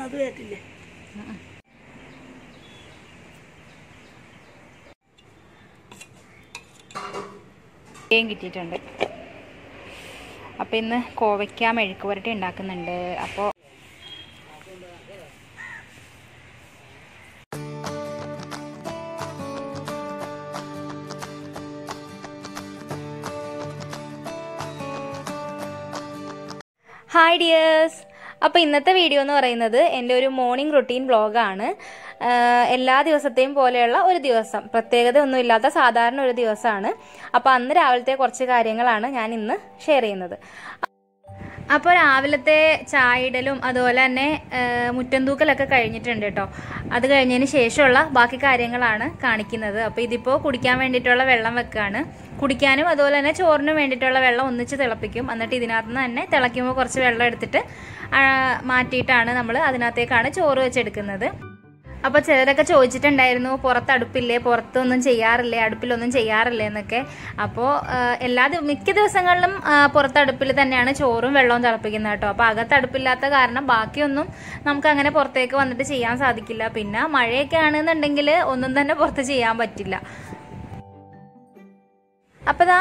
അത് കേട്ടില്ലേ? കിട്ടിയിട്ടുണ്ട്. അപ്പോൾ ഇന്ന് കോവയ്ക്ക മെഴുക്ക് പുരട്ടി ഉണ്ടാക്കുന്നുണ്ട്. അപ്പോൾ ഹായ് ഡിയേഴ്സ്, അപ്പോൾ ഇന്നത്തെ വീഡിയോ എന്ന് പറയുന്നത് എൻ്റെ ഒരു മോർണിംഗ് റൊട്ടീൻ വ്ളോഗാണ്. എല്ലാ ദിവസത്തെയും പോലെയുള്ള ഒരു ദിവസം, പ്രത്യേകത ഒന്നുമില്ലാത്ത സാധാരണ ഒരു ദിവസമാണ്. അപ്പോൾ അന്ന് രാവിലത്തെ കുറച്ച് കാര്യങ്ങളാണ് ഞാൻ ഇന്ന് ഷെയർ ചെയ്യുന്നത്. അപ്പോൾ രാവിലത്തെ ചായയിടലും അതുപോലെ തന്നെ മുറ്റം തൂക്കലൊക്കെ കഴിഞ്ഞിട്ടുണ്ട് കേട്ടോ. അത് കഴിഞ്ഞതിന് ശേഷമുള്ള ബാക്കി കാര്യങ്ങളാണ് കാണിക്കുന്നത്. അപ്പോൾ ഇതിപ്പോൾ കുടിക്കാൻ വേണ്ടിയിട്ടുള്ള വെള്ളം വെക്കുകയാണ്. കുടിക്കാനും അതുപോലെ തന്നെ ചോറിനും വേണ്ടിയിട്ടുള്ള വെള്ളം ഒന്നിച്ച് തിളപ്പിക്കും. എന്നിട്ട് ഇതിനകത്ത് നിന്ന് തന്നെ തിളയ്ക്കുമ്പോൾ കുറച്ച് വെള്ളം എടുത്തിട്ട് മാറ്റിയിട്ടാണ് നമ്മൾ അതിനകത്തേക്കാണ് ചോറ് വെച്ചെടുക്കുന്നത്. അപ്പോൾ ചിലരൊക്കെ ചോദിച്ചിട്ടുണ്ടായിരുന്നു, പുറത്ത് അടുപ്പില്ലേ, പുറത്തൊന്നും ചെയ്യാറില്ലേ, അടുപ്പിലൊന്നും ചെയ്യാറില്ലേ എന്നൊക്കെ. അപ്പോൾ മിക്ക ദിവസങ്ങളിലും പുറത്തടുപ്പിൽ തന്നെയാണ് ചോറും വെള്ളവും തിളപ്പിക്കുന്നത് കേട്ടോ. അപ്പോൾ അകത്തടുപ്പില്ലാത്ത കാരണം ബാക്കിയൊന്നും നമുക്കങ്ങനെ പുറത്തേക്ക് വന്നിട്ട് ചെയ്യാൻ സാധിക്കില്ല. പിന്നെ മഴയൊക്കെ ആണെന്നുണ്ടെങ്കിൽ ഒന്നും തന്നെ പുറത്ത് ചെയ്യാൻ പറ്റില്ല. അപ്പോൾ ദാ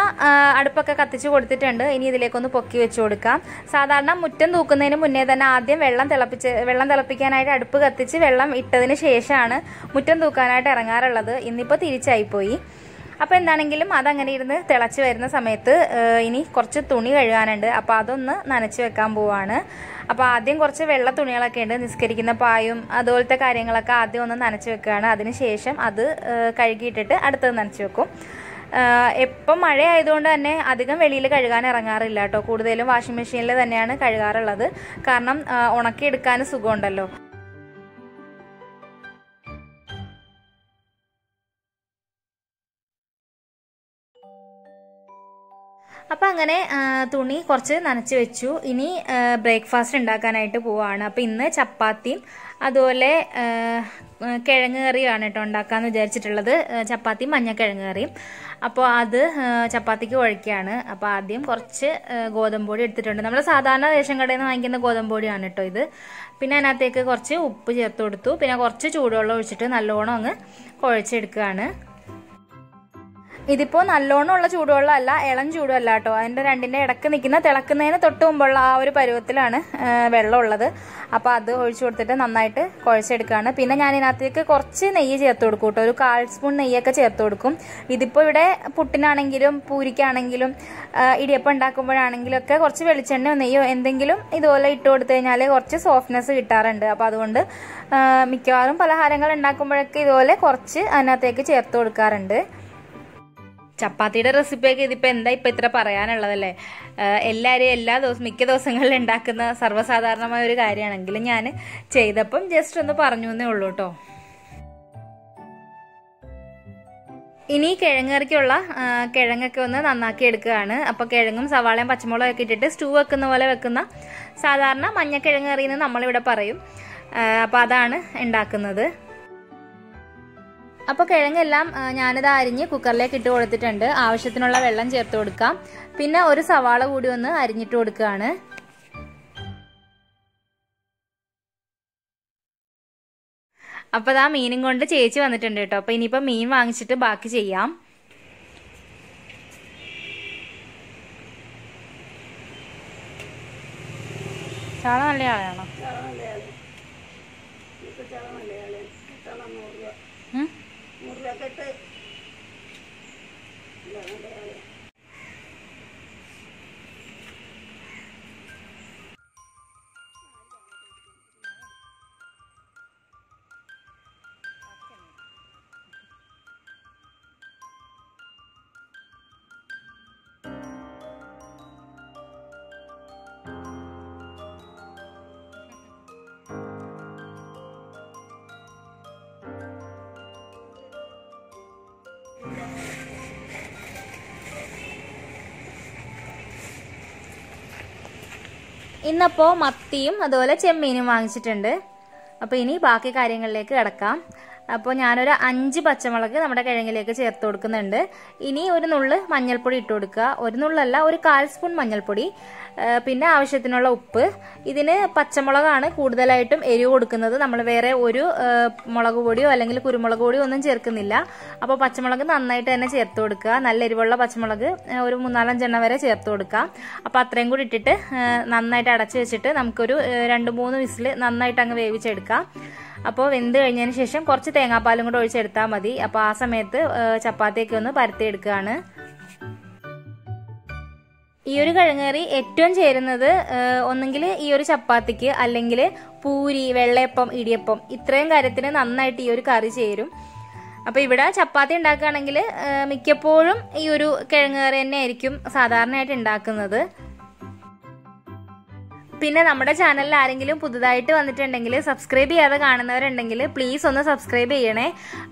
അടുപ്പൊക്കെ കത്തിച്ച് കൊടുത്തിട്ടുണ്ട്. ഇനി ഇതിലേക്കൊന്ന് പൊക്കി വെച്ച് കൊടുക്കാം. സാധാരണ മുറ്റം തൂക്കുന്നതിന് മുന്നേ തന്നെ ആദ്യം വെള്ളം തിളപ്പിക്കാനായിട്ട് അടുപ്പ് കത്തിച്ച് വെള്ളം ഇട്ടതിന് ശേഷമാണ് മുറ്റം തൂക്കാനായിട്ട് ഇറങ്ങാറുള്ളത്. ഇന്നിപ്പോൾ തിരിച്ചായിപ്പോയി. അപ്പോൾ എന്താണെങ്കിലും അതങ്ങനെ ഇരുന്ന് തിളച്ച് വരുന്ന സമയത്ത് ഇനി കുറച്ച് തുണി കഴുകാനുണ്ട്. അപ്പോൾ അതൊന്ന് നനച്ച് വെക്കാൻ പോവാണ്. അപ്പോൾ ആദ്യം കുറച്ച് വെള്ള തുണികളൊക്കെ ഉണ്ട്. നിസ്കരിക്കുന്ന പായും അതുപോലത്തെ കാര്യങ്ങളൊക്കെ ആദ്യം ഒന്ന് നനച്ച് വെക്കുകയാണ്. അതിനുശേഷം അത് കഴുകിയിട്ടിട്ട് അടുത്തത് നനച്ച് വെക്കും. എപ്പം മഴ ആയതുകൊണ്ട് തന്നെ അധികം വെളിയിൽ കഴുകാൻ ഇറങ്ങാറില്ല കേട്ടോ. കൂടുതലും വാഷിംഗ് മെഷീനിൽ തന്നെയാണ് കഴുകാറുള്ളത്. കാരണം ഉണക്കിയെടുക്കാൻ സുഖമുണ്ടല്ലോ. അപ്പം അങ്ങനെ തുണി കുറച്ച് നനച്ച് വെച്ചു. ഇനി ബ്രേക്ക്ഫാസ്റ്റ് ഉണ്ടാക്കാനായിട്ട് പോവാണ്. അപ്പം ഇന്ന് ചപ്പാത്തിയും അതുപോലെ കിഴങ്ങ് കറിയാണ് കേട്ടോ ഉണ്ടാക്കാമെന്ന് വിചാരിച്ചിട്ടുള്ളത്. ചപ്പാത്തിയും മഞ്ഞക്കിഴങ്ങ് കറിയും. അപ്പോൾ അത് ചപ്പാത്തിക്ക് കുഴയ്ക്കുകയാണ്. അപ്പോൾ ആദ്യം കുറച്ച് ഗോതമ്പൊടി എടുത്തിട്ടുണ്ട്. നമ്മൾ സാധാരണ റേഷൻ കടയിൽ നിന്ന് വാങ്ങിക്കുന്ന ഗോതമ്പൊടിയാണ് കേട്ടോ ഇത്. പിന്നെ അതിനകത്തേക്ക് കുറച്ച് ഉപ്പ് ചേർത്ത് കൊടുത്തു. പിന്നെ കുറച്ച് ചൂടുവെള്ളം ഒഴിച്ചിട്ട് നല്ലോണം അങ്ങ് കുഴച്ചെടുക്കുകയാണ്. ഇതിപ്പോൾ നല്ലോണമുള്ള ചൂടുവെള്ളം അല്ല, ഇളം ചൂടുവെള്ള കേട്ടോ. അതിൻ്റെ രണ്ടിൻ്റെ ഇടക്ക് നിൽക്കുന്ന തിളക്കുന്നതിന് തൊട്ട് മുമ്പുള്ള ആ ഒരു പരുവത്തിലാണ് വെള്ളം ഉള്ളത്. അപ്പോൾ അത് ഒഴിച്ചു കൊടുത്തിട്ട് നന്നായിട്ട് കുഴച്ചെടുക്കുകയാണ്. പിന്നെ ഞാൻ ഇതിനകത്തേക്ക് കുറച്ച് നെയ്യ് ചേർത്ത് കൊടുക്കും കേട്ടോ. ഒരു 1/4 സ്പൂൺ നെയ്യൊക്കെ ചേർത്ത് കൊടുക്കും. ഇതിപ്പോൾ ഇവിടെ പുട്ടിനാണെങ്കിലും പൂരിക്കാണെങ്കിലും ഇടിയപ്പം ഉണ്ടാക്കുമ്പോഴാണെങ്കിലും ഒക്കെ കുറച്ച് വെളിച്ചെണ്ണയോ നെയ്യോ എന്തെങ്കിലും ഇതുപോലെ ഇട്ട് കൊടുത്തു കഴിഞ്ഞാൽ കുറച്ച് സോഫ്റ്റ്നെസ് കിട്ടാറുണ്ട്. അപ്പോൾ അതുകൊണ്ട് മിക്കവാറും പലഹാരങ്ങൾ ഉണ്ടാക്കുമ്പോഴൊക്കെ ഇതുപോലെ കുറച്ച് അതിനകത്തേക്ക് ചേർത്ത് കൊടുക്കാറുണ്ട്. ചപ്പാത്തിയുടെ റെസിപ്പിയൊക്കെ ഇതിപ്പോൾ ഇപ്പോൾ ഇത്ര പറയാനുള്ളതല്ലേ. എല്ലാവരും എല്ലാ ദിവസവും മിക്ക ദിവസങ്ങളിൽ ഉണ്ടാക്കുന്ന സർവ്വസാധാരണമായ ഒരു കാര്യമാണെങ്കിലും ഞാൻ ചെയ്തപ്പം ജസ്റ്റ് ഒന്ന് പറഞ്ഞു എന്നേ ഉള്ളൂ കേട്ടോ. ഇനി കിഴങ്ങ് കറിക്കുള്ള കിഴങ്ങൊക്കെ ഒന്ന് നന്നാക്കി എടുക്കുകയാണ്. അപ്പോൾ കിഴങ്ങും സവാളയും പച്ചമുളകൊക്കെ ഇട്ടിട്ട് സ്റ്റൂ വെക്കുന്ന പോലെ വെക്കുന്ന സാധാരണ മഞ്ഞക്കിഴങ്ങ് കറി എന്ന് നമ്മളിവിടെ പറയും. അപ്പോൾ അതാണ് ഉണ്ടാക്കുന്നത്. അപ്പോൾ കിഴങ്ങെല്ലാം ഞാനിത് അരിഞ്ഞ് കുക്കറിലേക്ക് ഇട്ട് കൊടുത്തിട്ടുണ്ട്. ആവശ്യത്തിനുള്ള വെള്ളം ചേർത്ത് കൊടുക്കാം. പിന്നെ ഒരു സവാള കൂടി ഒന്ന് അരിഞ്ഞിട്ട് കൊടുക്കുകയാണ്. അപ്പോൾ ആ മീനും കൊണ്ട് ചേച്ചി വന്നിട്ടുണ്ട് കേട്ടോ. അപ്പോൾ ഇനിയിപ്പോൾ മീൻ വാങ്ങിച്ചിട്ട് ബാക്കി ചെയ്യാം. ചാള നല്ല ആളാണോ? ഇന്നപ്പോൾ മത്തിയും അതുപോലെ ചെമ്മീനും വാങ്ങിച്ചിട്ടുണ്ട്. അപ്പോൾ ഇനി ബാക്കി കാര്യങ്ങളിലേക്ക് കിടക്കാം. അപ്പോൾ ഞാൻ ഒരു 5 പച്ചമുളക് നമ്മുടെ കിഴങ്ങിലേക്ക് ചേർത്ത് കൊടുക്കുന്നുണ്ട്. ഇനി ഒരു നുള്ള് മഞ്ഞൾപ്പൊടി ഇട്ട് കൊടുക്കുക. ഒരു നുള്ളല്ല, ഒരു 1/4 സ്പൂൺ മഞ്ഞൾപ്പൊടി, പിന്നെ ആവശ്യത്തിനുള്ള ഉപ്പ്. ഇതിന് പച്ചമുളകാണ് കൂടുതലായിട്ടും എരിവ് കൊടുക്കുന്നത്. നമ്മൾ വേറെ ഒരു മുളക് പൊടിയോ അല്ലെങ്കിൽ കുരുമുളക് പൊടിയോ ഒന്നും ചേർക്കുന്നില്ല. അപ്പോൾ പച്ചമുളക് നന്നായിട്ട് തന്നെ ചേർത്ത് കൊടുക്കുക. നല്ല എരിവുള്ള പച്ചമുളക് ഒരു 3-4 എണ്ണം വരെ ചേർത്ത് കൊടുക്കുക. അപ്പോൾ അത്രയും കൂടി ഇട്ടിട്ട് നന്നായിട്ട് അടച്ചു വെച്ചിട്ട് നമുക്കൊരു 2-3 വിസിൽ നന്നായിട്ട് അങ്ങ് വേവിച്ചെടുക്കാം. അപ്പോൾ വെന്ത് കഴിഞ്ഞതിന് ശേഷം കുറച്ച് തേങ്ങാപ്പാലും കൂടെ ഒഴിച്ചെടുത്താൽ മതി. അപ്പോൾ ആ സമയത്ത് ചപ്പാത്തിയൊക്കെ ഒന്ന് പരത്തിയെടുക്കുകയാണ്. ഈ ഒരു കിഴങ്ങേറി ഏറ്റവും ചേരുന്നത് ഒന്നെങ്കിൽ ഈ ഒരു ചപ്പാത്തിക്ക്, അല്ലെങ്കിൽ പൂരി, വെള്ളയപ്പം, ഇടിയപ്പം, ഇത്രയും കാര്യത്തിന് നന്നായിട്ട് ഈ ഒരു കറി ചേരും. അപ്പോൾ ഇവിടെ ചപ്പാത്തി ഉണ്ടാക്കുകയാണെങ്കിൽ മിക്കപ്പോഴും ഈ ഒരു കിഴങ്ങേറി തന്നെ ആയിരിക്കും സാധാരണയായിട്ട് ഉണ്ടാക്കുന്നത്. പിന്നെ നമ്മുടെ ചാനലിൽ ആരെങ്കിലും പുതുതായിട്ട് വന്നിട്ടുണ്ടെങ്കിൽ, സബ്സ്ക്രൈബ് ചെയ്യാതെ കാണുന്നവരുണ്ടെങ്കിൽ പ്ലീസ് ഒന്ന് സബ്സ്ക്രൈബ് ചെയ്യണേ.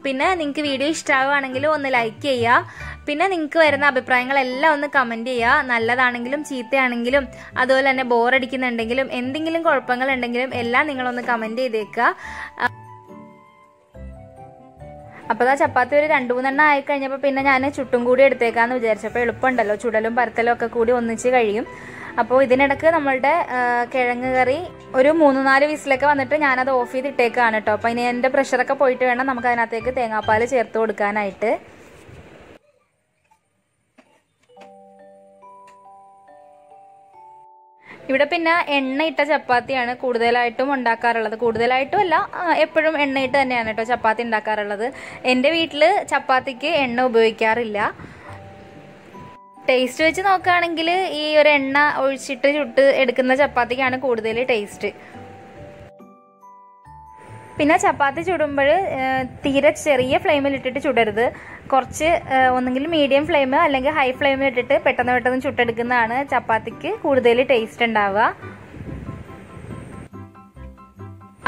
പിന്നെ നിങ്ങൾക്ക് വീഡിയോ ഇഷ്ടമാവുകയാണെങ്കിൽ ഒന്ന് ലൈക്ക് ചെയ്യുക. പിന്നെ നിങ്ങൾക്ക് വരുന്ന അഭിപ്രായങ്ങളെല്ലാം ഒന്ന് കമൻറ്റ് ചെയ്യുക. നല്ലതാണെങ്കിലും ചീത്തയാണെങ്കിലും അതുപോലെ തന്നെ ബോറടിക്കുന്നുണ്ടെങ്കിലും എന്തെങ്കിലും കുഴപ്പങ്ങളുണ്ടെങ്കിലും എല്ലാം നിങ്ങളൊന്ന് കമൻറ്റ് ചെയ്തേക്കുക. അപ്പോൾ ആ ചപ്പാത്തി ഒരു 2-3 എണ്ണം ആയിക്കഴിഞ്ഞപ്പോൾ പിന്നെ ഞാൻ ചുട്ടും കൂടി എടുത്തേക്കാന്ന് വിചാരിച്ചപ്പോൾ എളുപ്പമുണ്ടല്ലോ, ചുടലും പരത്തലും ഒക്കെ കൂടി ഒന്നിച്ച് കഴിയും. അപ്പോൾ ഇതിനിടക്ക് നമ്മളുടെ കിഴങ്ങ് കറി ഒരു 3-4 വിസിലൊക്കെ വന്നിട്ട് ഞാനത് ഓഫ് ചെയ്തിട്ടേക്കാണ് കേട്ടോ. അപ്പോൾ ഇനി എൻ്റെ പ്രഷറൊക്കെ പോയിട്ട് വേണം നമുക്ക് അതിനകത്തേക്ക് തേങ്ങാപ്പാൽ ചേർത്ത് കൊടുക്കാനായിട്ട്. ഇവിടെ പിന്നെ എണ്ണയിട്ട ചപ്പാത്തിയാണ് കൂടുതലായിട്ടും ഉണ്ടാക്കാറുള്ളത്. കൂടുതലായിട്ടും അല്ല, എപ്പോഴും എണ്ണയിട്ട് തന്നെയാണ് കേട്ടോ ചപ്പാത്തി ഉണ്ടാക്കാറുള്ളത്. എൻ്റെ വീട്ടിൽ ചപ്പാത്തിക്ക് എണ്ണ ഉപയോഗിക്കാറില്ല. ടേസ്റ്റ് വെച്ച് നോക്കുകയാണെങ്കിൽ ഈ ഒരു എണ്ണ ഒഴിച്ചിട്ട് ചുട്ട് എടുക്കുന്ന ചപ്പാത്തിക്കാണ് കൂടുതൽ ടേസ്റ്റ്. പിന്നെ ചപ്പാത്തി ചുടുമ്പോൾ തീരെ ചെറിയ ഫ്ലെയിമിൽ ഇട്ടിട്ട് ചുടരുത്. കുറച്ച് ഒന്നെങ്കിൽ മീഡിയം ഫ്ലെയിം അല്ലെങ്കിൽ ഹൈ ഫ്ലെയിമിൽ ഇട്ടിട്ട് പെട്ടെന്ന് പെട്ടെന്ന് ചുട്ടെടുക്കുന്നതാണ് ചപ്പാത്തിക്ക് കൂടുതൽ ടേസ്റ്റ് ഉണ്ടാവുക.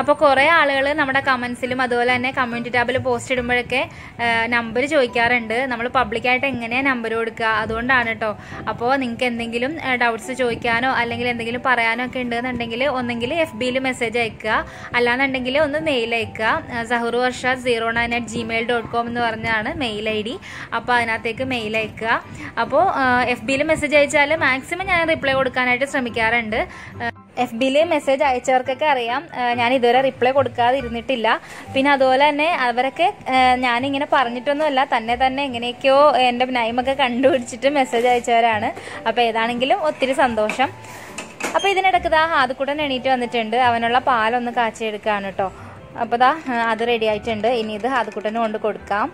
അപ്പോൾ കുറേ ആളുകൾ നമ്മുടെ കമൻസിലും അതുപോലെ തന്നെ കമ്മ്യൂണിറ്റി ടാബിൽ പോസ്റ്റ് ഇടുമ്പോഴൊക്കെ നമ്പർ ചോദിക്കാറുണ്ട്. നമ്മൾ പബ്ലിക്കായിട്ട് എങ്ങനെയാണ് നമ്പർ കൊടുക്കുക, അതുകൊണ്ടാണ് കേട്ടോ. അപ്പോൾ നിങ്ങൾക്ക് എന്തെങ്കിലും ഡൗട്ട്സ് ചോദിക്കാനോ അല്ലെങ്കിൽ എന്തെങ്കിലും പറയാനോ ഒക്കെ ഉണ്ടെന്നുണ്ടെങ്കിൽ ഒന്നെങ്കിൽ FBയിൽ മെസ്സേജ് അയക്കുക, അല്ലാന്നുണ്ടെങ്കിൽ ഒന്ന് മെയിൽ അയക്കുക. zahru arshad 09@gmail.com എന്ന് പറഞ്ഞാണ് മെയിൽ ID. അപ്പോൾ അതിനകത്തേക്ക് മെയിൽ അയക്കുക. അപ്പോൾ FBയിൽ മെസ്സേജ് അയച്ചാൽ മാക്സിമം ഞാൻ റിപ്ലൈ കൊടുക്കാനായിട്ട് ശ്രമിക്കാറുണ്ട്. FBയിൽ മെസ്സേജ് അയച്ചവർക്കൊക്കെ അറിയാം ഞാൻ ഇതുവരെ റിപ്ലൈ കൊടുക്കാതിരുന്നിട്ടില്ല. പിന്നെ അതുപോലെ തന്നെ അവരൊക്കെ ഞാനിങ്ങനെ പറഞ്ഞിട്ടൊന്നുമല്ല, തന്നെ എങ്ങനെയൊക്കെയോ എൻ്റെ നൈമൊക്കെ കണ്ടുപിടിച്ചിട്ട് മെസ്സേജ് അയച്ചവരാണ്. അപ്പോൾ ഏതാണെങ്കിലും ഒത്തിരി സന്തോഷം. അപ്പോൾ ഇതിനിടയ്ക്ക് ദാ ആദ്യക്കൂടെ എണീറ്റ് വന്നിട്ടുണ്ട്. അവനുള്ള പാലൊന്ന് കാച്ചെടുക്കുകയാണ് കേട്ടോ. അപ്പോൾ ദാ അത് റെഡി ആയിട്ടുണ്ട്. ഇനി ഇത് ആദ്യക്കൂട്ടന് കൊണ്ട് കൊടുക്കാം.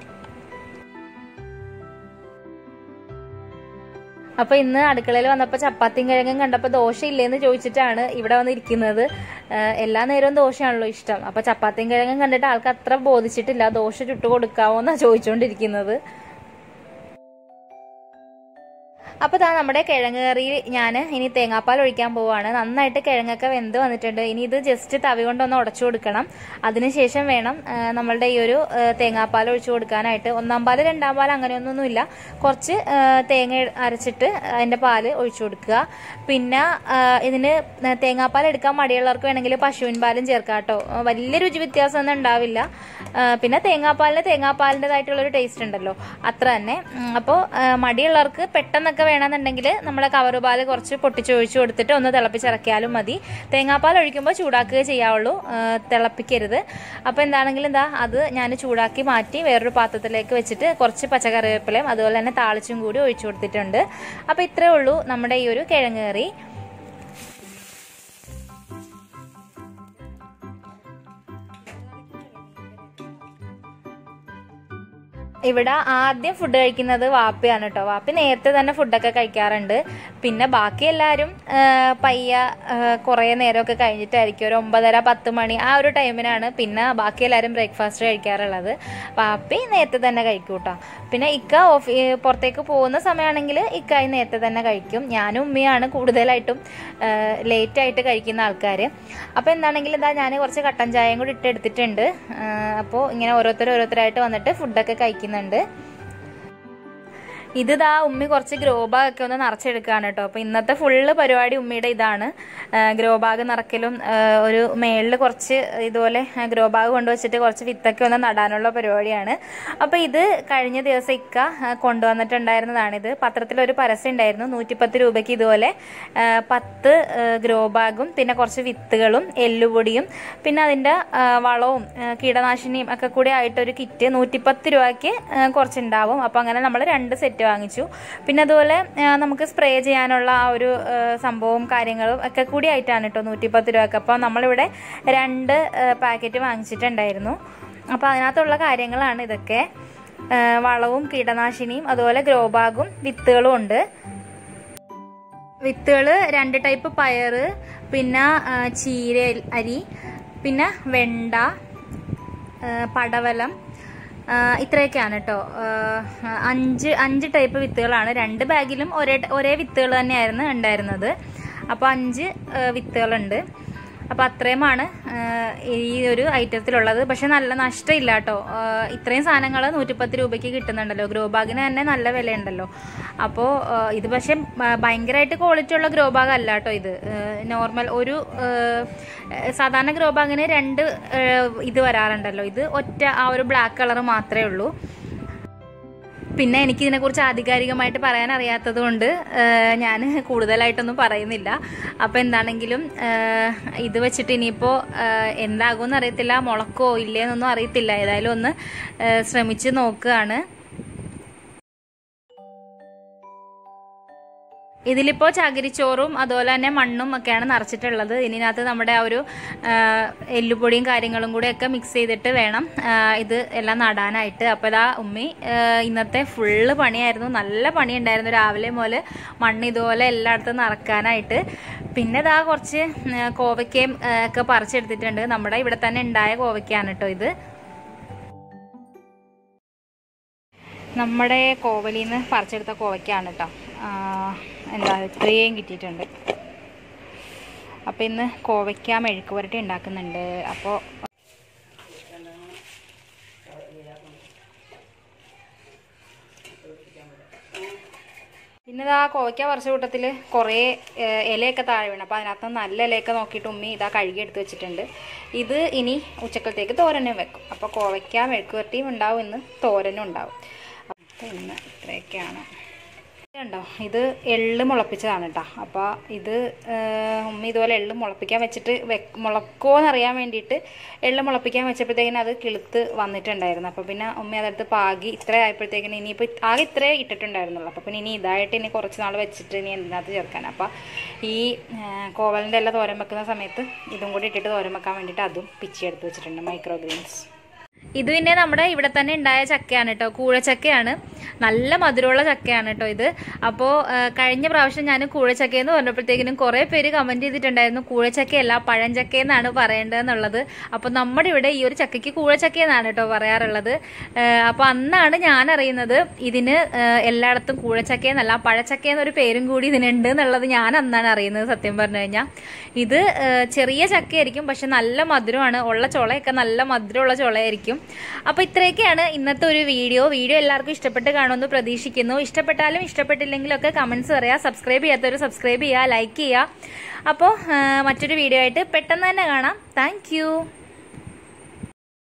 അപ്പോൾ ഇന്ന് അടുക്കളയിൽ വന്നപ്പോൾ ചപ്പാത്തിയും കിഴങ്ങും കണ്ടപ്പോൾ ദോശ ഇല്ലേന്ന് ചോദിച്ചിട്ടാണ് ഇവിടെ വന്നിരിക്കുന്നത്. എല്ലാ നേരവും ദോശയാണല്ലോ ഇഷ്ടം. അപ്പോൾ ചപ്പാത്തിയും കിഴങ്ങും കണ്ടിട്ട് ആൾക്ക് അത്ര ബോധിച്ചിട്ടില്ല. ദോശ ചുട്ടു കൊടുക്കാവോ എന്നാണ് ചോദിച്ചുകൊണ്ടിരിക്കുന്നത്. അപ്പോൾ ഇതാ നമ്മുടെ കിഴങ്ങ് കറി ഞാൻ ഇനി തേങ്ങാപ്പാൽ ഒഴിക്കാൻ പോവുകയാണ്. നന്നായിട്ട് കിഴങ്ങൊക്കെ വെന്ത് വന്നിട്ടുണ്ട്. ഇനി ഇത് ജസ്റ്റ് തവി കൊണ്ടൊന്ന് ഉടച്ചു കൊടുക്കണം. അതിനുശേഷം വേണം നമ്മളുടെ ഈ ഒരു തേങ്ങാപ്പാൽ ഒഴിച്ചു കൊടുക്കാനായിട്ട്. ഒന്നാം പാൽ, രണ്ടാം പാൽ അങ്ങനെയൊന്നുമില്ല. കുറച്ച് തേങ്ങ അരച്ചിട്ട് അതിൻ്റെ പാല് ഒഴിച്ചു കൊടുക്കുക. പിന്നെ ഇതിന് തേങ്ങാപ്പാൽ എടുക്കാൻ മടിയുള്ളവർക്ക് വേണമെങ്കിൽ പശുവിൻ പാലും ചേർക്കാം കേട്ടോ. വലിയ രുചി വ്യത്യാസമൊന്നും ഉണ്ടാവില്ല. പിന്നെ തേങ്ങാപ്പാലിന് തേങ്ങാപ്പാലിൻ്റെതായിട്ടുള്ളൊരു ടേസ്റ്റ് ഉണ്ടല്ലോ, അത്ര തന്നെ. അപ്പോൾ മടിയുള്ളവർക്ക് പെട്ടെന്നൊക്കെ വേണമെന്നുണ്ടെങ്കിൽ നമ്മുടെ കവറ് പാല് കുറച്ച് പൊട്ടിച്ചൊഴിച്ചു കൊടുത്തിട്ട് ഒന്ന് തിളപ്പിച്ചിറക്കിയാലും മതി. തേങ്ങാപ്പാൽ ഒഴിക്കുമ്പോൾ ചൂടാക്കുക ചെയ്യാവുള്ളൂ, തിളപ്പിക്കരുത്. അപ്പോൾ എന്താണെങ്കിലും എന്താ അത് ഞാൻ ചൂടാക്കി മാറ്റി വേറൊരു പാത്രത്തിലേക്ക് വെച്ചിട്ട് കുറച്ച് പച്ചക്കറിവേപ്പിലയും അതുപോലെ തന്നെ താളിച്ചും കൂടി ഒഴിച്ചു കൊടുത്തിട്ടുണ്ട്. അപ്പോൾ ഇത്രയേ ഉള്ളൂ നമ്മുടെ ഈ ഒരു കിഴങ്ങ് കറി. ഇവിടെ ആദ്യം ഫുഡ് കഴിക്കുന്നത് വാപ്പയാണ് കേട്ടോ. വാപ്പി നേരത്തെ തന്നെ ഫുഡൊക്കെ കഴിക്കാറുണ്ട്. പിന്നെ ബാക്കി എല്ലാവരും പയ്യ കുറേ നേരമൊക്കെ കഴിഞ്ഞിട്ടായിരിക്കും, ഒരു 9:30-10 മണി ആ ഒരു ടൈമിനാണ് പിന്നെ ബാക്കി എല്ലാവരും ബ്രേക്ക്ഫാസ്റ്റ് കഴിക്കാറുള്ളത്. വാപ്പി നേരത്തെ തന്നെ കഴിക്കും കേട്ടോ. പിന്നെ ഇക്ക പുറത്തേക്ക് പോകുന്ന സമയമാണെങ്കിൽ ഇക്കായി നേരത്തെ തന്നെ കഴിക്കും. ഞാനും ഉമ്മയാണ് കൂടുതലായിട്ടും ലേറ്റായിട്ട് കഴിക്കുന്ന ആൾക്കാർ. അപ്പോൾ എന്താണെങ്കിലും ഇതാ ഞാൻ കുറച്ച് കട്ടൻ ചായയും കൂടി ഇട്ടെടുത്തിട്ടുണ്ട്. അപ്പോൾ ഇങ്ങനെ ഓരോരുത്തരായിട്ട് വന്നിട്ട് ഫുഡൊക്കെ കഴിക്കും. This is the grow bag. The full parody umidana grow bag and archelum male corche grow bag and adanola periodiana. Up either carina de Sica condonat and diana patrilo parasin diana nutipati ubeki dole pat grow bagum pina corse vitalum ellubudium pinalinda valom kidanashini akakuda itorikit nutipatiruake corchendavum upangana number and set. Pinadole, Namaka spray Janola, Sambom, Karingal, a Kakudi Itanato, Nutipatra Capa, Namalade, Rand packet of Angsit and Dirno. Apanatola Karingal and the K. Valum, Kitanashinim, Adola Grobagum, with the Londe with the Rand type of pyre, Pina Chire Ari, Pina Venda Padavalam. Itra canato anj type of vithalana and bagilum or a vithalan and another upanj vithalande a patremana italola, Bashanala Nashta lato, itrans anangala, Utipatru Beki Kitanandalo, grow bagana and then Alavelendalo. Apo Idbasham Bangrate college or grow bag lato either normal Uru. Sadana grow bagane and either arandaloid, or our black color matrello Pinna Nikina Kurcha Adikariga might parana Riata Dunde, Yan Kuda light on the Paranilla, up and Danangilum, either Chitinipo, in Laguna Retilla, Moloko, Ilan, Retilla, Ilona, Sramichinoka. Idilipo Chagrichorum, Adola, Mandum, Macan, Architella, Ininata Namadauru, Elupodin, Karingalangudeka, Mixi, the Tavanam, Ida Elanadana, Ita, Apada, Umi, Inate, full Pani, Nalla Pani, and Diana Avale Mole, Mandidola, Elatan Arcana, Ita, Pinada Corce, Covacame, Caparchet, the tender, Namada, Vatan and Dia, Covacanato. Namade Covalina, Parchet the Covacanata. And I think it is up in the Kovaca medical and Dakan and Apo in the Kovaca or Sotatile, Kore, Elekata, and Panathan, Leleka to me, the Kadigate the Chitender. Either any Uchaka take a thoran and a Kovaca medical team and down in the thoran and down. Either El Molapitanata, Apa, either Middle El Molapica, which Molacona Riam and it, El Molapica, which I another killed one it and Diana Papina, Omea the Pagi, three I partake in any pit, I three it and Diana Papini, diet in a correctional vegetarian and another canapa. He Covalendella or Macasameta, you don't go to it or Macamanditadu, pitched the chitin microgreens. This is the Canada, Kura Chakana, Nalla Madrola Chakana either. Apo Karina Browshan and Kura Chakano, and taken in Korea, Peri commented it and Kura Chakela, Paranjakan, and a parent and another. Upon number your Chakaki, Kura Chakan, and it over another. Upon Nana, another, Idina, Elartha Kura Chakan, Alla Parachakan, repairing goodies in Endon, Aladana, and Nana Arena, September Nana. Either Cheria Chakarikim, Bashan Alla Madro and Ola Cholak and Alla Madrola Cholarikim. Up with Trekana in the video, Larkish Tapatagan on the Pradeshikino, Istapatalim, Istapataling, like a comment, subscribe, like, Apo, much video at Petana Nagana. Thank you.